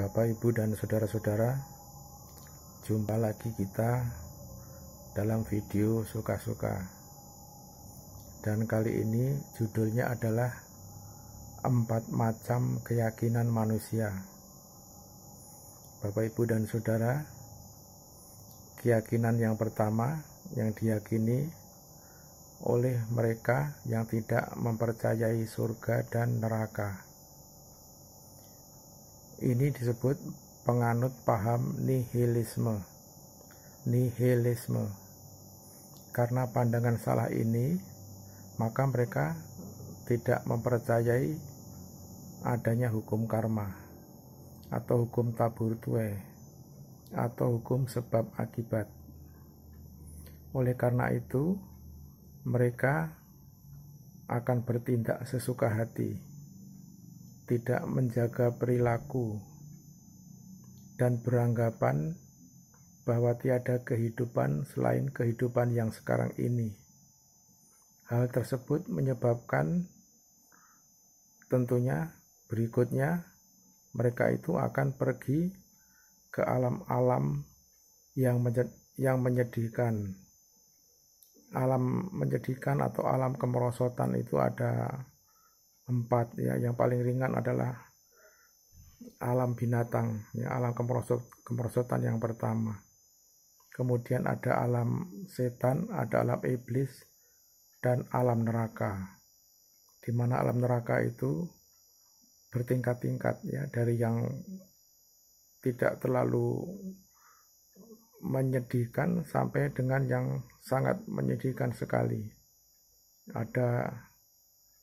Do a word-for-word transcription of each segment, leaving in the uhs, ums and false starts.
Bapak, Ibu, dan saudara-saudara, jumpa lagi kita dalam video suka-suka. Dan kali ini judulnya adalah Empat Macam Keyakinan Manusia. Bapak, Ibu, dan saudara, keyakinan yang pertama yang diyakini oleh mereka yang tidak mempercayai surga dan neraka. Ini disebut penganut paham nihilisme. Nihilisme. Karena pandangan salah ini, maka mereka tidak mempercayai adanya hukum karma, atau hukum tabur tue, atau hukum sebab akibat. Oleh karena itu, mereka akan bertindak sesuka hati, tidak menjaga perilaku, dan beranggapan bahwa tiada kehidupan selain kehidupan yang sekarang ini. Hal tersebut menyebabkan tentunya berikutnya mereka itu akan pergi ke alam-alam yang yang menyedihkan. Alam menyedihkan atau alam kemerosotan itu ada empat ya. Yang paling ringan adalah alam binatang ya, alam kemerosot, kemerosotan yang pertama. Kemudian ada alam setan, ada alam iblis, dan alam neraka, di mana alam neraka itu bertingkat-tingkat ya, dari yang tidak terlalu menyedihkan sampai dengan yang sangat menyedihkan sekali. Ada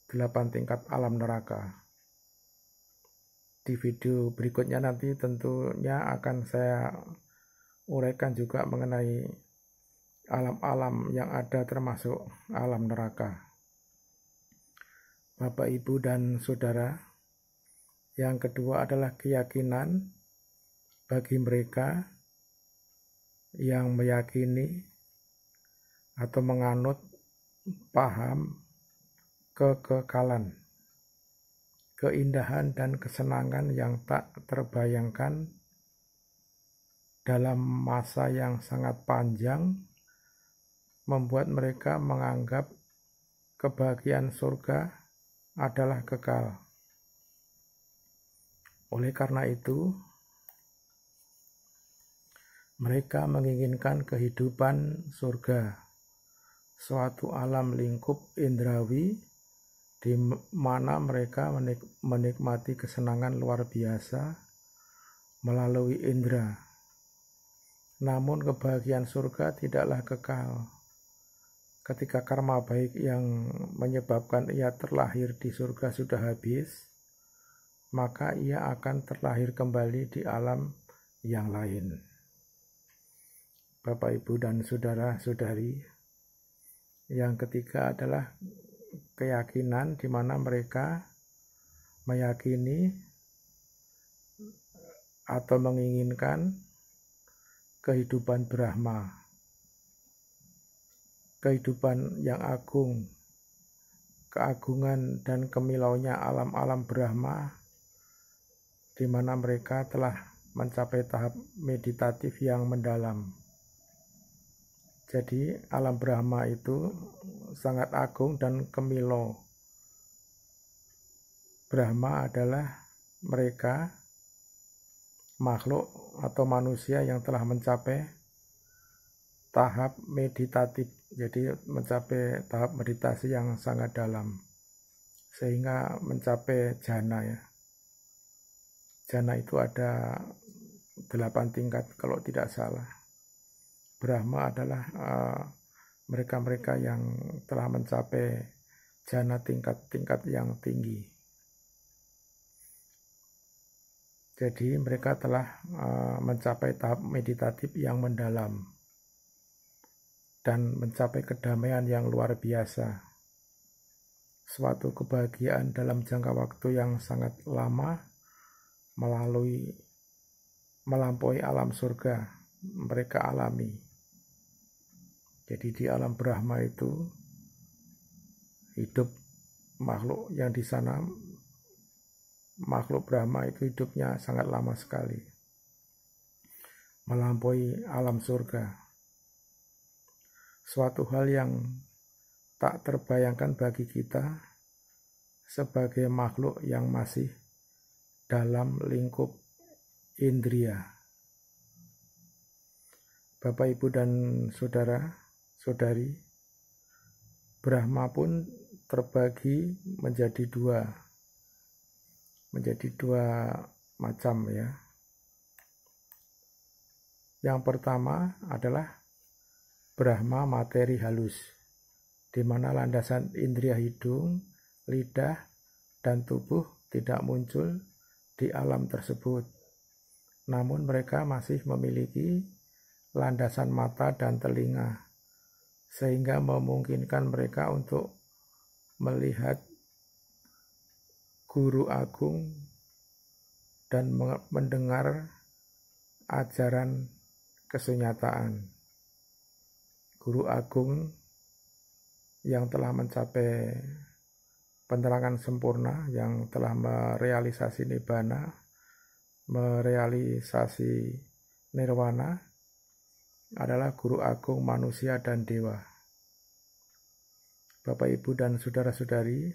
delapan tingkat alam neraka. Di video berikutnya nanti tentunya akan saya uraikan juga mengenai alam-alam yang ada termasuk alam neraka. Bapak, Ibu, dan saudara, yang kedua adalah keyakinan bagi mereka yang meyakini atau menganut paham kekekalan, keindahan dan kesenangan yang tak terbayangkan dalam masa yang sangat panjang, membuat mereka menganggap kebahagiaan surga adalah kekal. Oleh karena itu, mereka menginginkan kehidupan surga, suatu alam lingkup indrawi di mana mereka menikmati kesenangan luar biasa melalui indera. Namun kebahagiaan surga tidaklah kekal. Ketika karma baik yang menyebabkan ia terlahir di surga sudah habis, maka ia akan terlahir kembali di alam yang lain. Bapak, Ibu, dan saudara-saudari, yang ketiga adalah keyakinan di mana mereka meyakini atau menginginkan kehidupan Brahma, kehidupan yang agung. Keagungan dan kemilauannya alam-alam Brahma, di mana mereka telah mencapai tahap meditatif yang mendalam. Jadi alam Brahma itu sangat agung dan kemilau. Brahma adalah mereka makhluk atau manusia yang telah mencapai tahap meditatif. Jadi mencapai tahap meditasi yang sangat dalam, sehingga mencapai jhana ya. Jhana itu ada delapan tingkat kalau tidak salah. Brahma adalah uh, mereka-mereka yang telah mencapai jhana tingkat-tingkat yang tinggi. Jadi mereka telah uh, mencapai tahap meditatif yang mendalam dan mencapai kedamaian yang luar biasa. Suatu kebahagiaan dalam jangka waktu yang sangat lama melalui melampaui alam surga mereka alami. Jadi di alam Brahma itu hidup makhluk yang di sana makhluk Brahma itu hidupnya sangat lama sekali, melampaui alam surga. Suatu hal yang tak terbayangkan bagi kita sebagai makhluk yang masih dalam lingkup indria. Bapak, Ibu, dan saudara-saudari, Brahma pun terbagi menjadi dua, menjadi dua macam ya. Yang pertama adalah Brahma materi halus, di mana landasan indria hidung, lidah, dan tubuh tidak muncul di alam tersebut. Namun mereka masih memiliki landasan mata dan telinga, sehingga memungkinkan mereka untuk melihat guru agung dan mendengar ajaran kesunyataan. Guru agung yang telah mencapai penerangan sempurna, yang telah merealisasi Nibbana, merealisasi nirwana, adalah guru agung manusia dan dewa. Bapak, Ibu, dan saudara-saudari,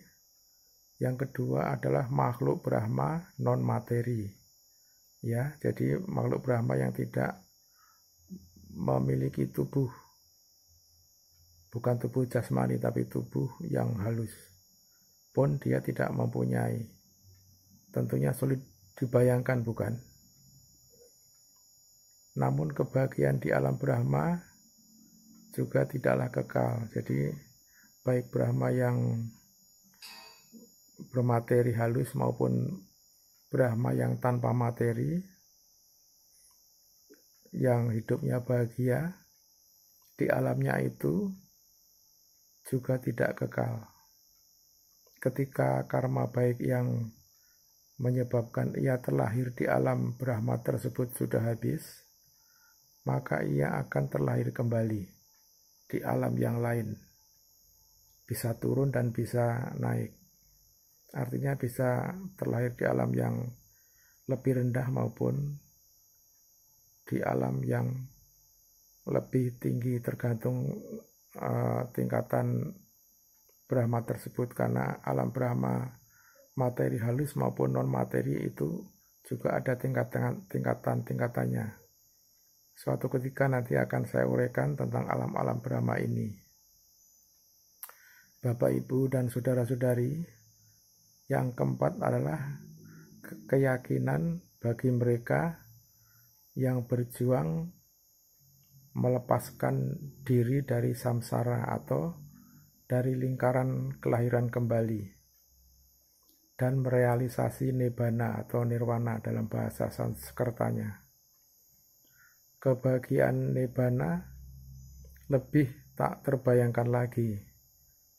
yang kedua adalah makhluk Brahma non materi. Ya, jadi makhluk Brahma yang tidak memiliki tubuh. Bukan tubuh jasmani, tapi tubuh yang halus. Pun dia tidak mempunyai. Tentunya sulit dibayangkan, bukan? Namun kebahagiaan di alam Brahma juga tidaklah kekal. Jadi baik Brahma yang bermateri halus maupun Brahma yang tanpa materi, yang hidupnya bahagia di alamnya itu juga tidak kekal. Ketika karma baik yang menyebabkan ia terlahir di alam Brahma tersebut sudah habis, maka ia akan terlahir kembali di alam yang lain. Bisa turun dan bisa naik. Artinya bisa terlahir di alam yang lebih rendah maupun di alam yang lebih tinggi, tergantung uh, tingkatan Brahma tersebut. Karena alam Brahma materi halus maupun non-materi itu juga ada tingkatan-tingkatan-tingkatannya. Suatu ketika nanti akan saya uraikan tentang alam-alam Brahma ini. Bapak, Ibu, dan saudara-saudari, yang keempat adalah keyakinan bagi mereka yang berjuang melepaskan diri dari samsara atau dari lingkaran kelahiran kembali dan merealisasi Nibbana atau nirwana dalam bahasa Sansekertanya. Kebahagiaan Nibbana lebih tak terbayangkan lagi,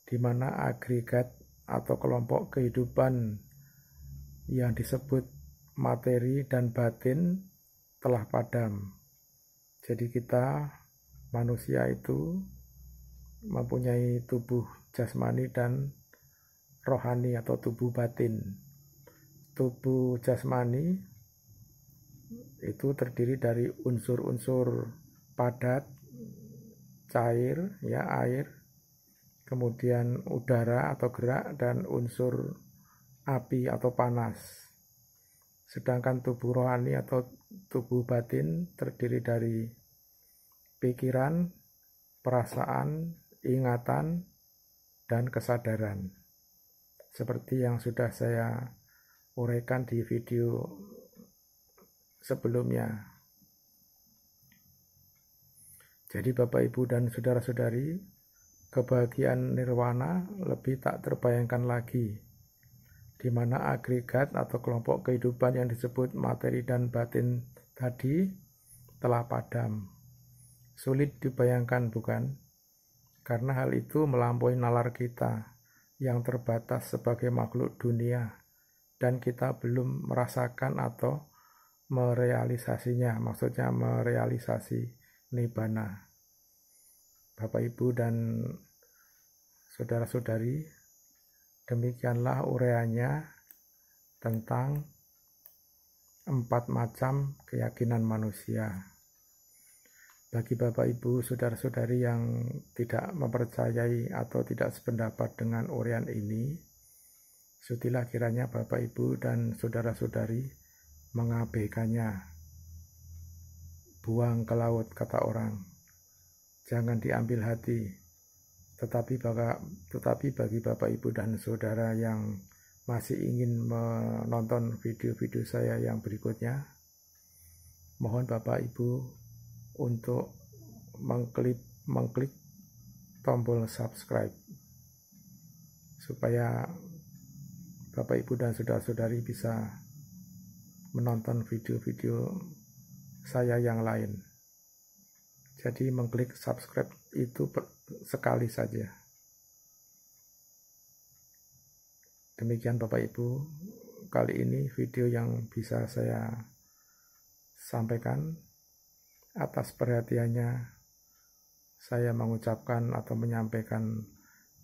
di mana agregat atau kelompok kehidupan yang disebut materi dan batin telah padam. Jadi kita manusia itu mempunyai tubuh jasmani dan rohani atau tubuh batin. Tubuh jasmani itu terdiri dari unsur-unsur padat, cair, ya air, kemudian udara atau gerak, dan unsur api atau panas. Sedangkan tubuh rohani atau tubuh batin terdiri dari pikiran, perasaan, ingatan, dan kesadaran. Seperti yang sudah saya uraikan di video sebelumnya. Jadi Bapak, Ibu, dan saudara-saudari, kebahagiaan nirwana lebih tak terbayangkan lagi, di mana agregat atau kelompok kehidupan yang disebut materi dan batin tadi telah padam. Sulit dibayangkan, bukan? Karena hal itu melampaui nalar kita yang terbatas sebagai makhluk dunia, dan kita belum merasakan atau merealisasinya, maksudnya merealisasi Nibbana. Bapak, Ibu, dan saudara-saudari, demikianlah uraiannya tentang empat macam keyakinan manusia. Bagi Bapak Ibu, saudara-saudari yang tidak mempercayai atau tidak sependapat dengan uraian ini, sutilah kiranya Bapak Ibu dan saudara-saudari mengabaikannya. Buang ke laut, kata orang. Jangan diambil hati. Tetapi, baka, tetapi bagi Bapak Ibu dan saudara yang masih ingin menonton video-video saya yang berikutnya, mohon Bapak Ibu untuk mengklik, mengklik tombol subscribe supaya Bapak Ibu dan saudara-saudari bisa menonton video-video saya yang lain. Jadi mengklik subscribe itu sekali saja. Demikian Bapak Ibu, kali ini video yang bisa saya sampaikan. Atas perhatiannya, saya mengucapkan atau menyampaikan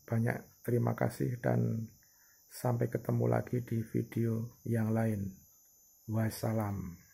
banyak terima kasih dan sampai ketemu lagi di video yang lain. Wassalam.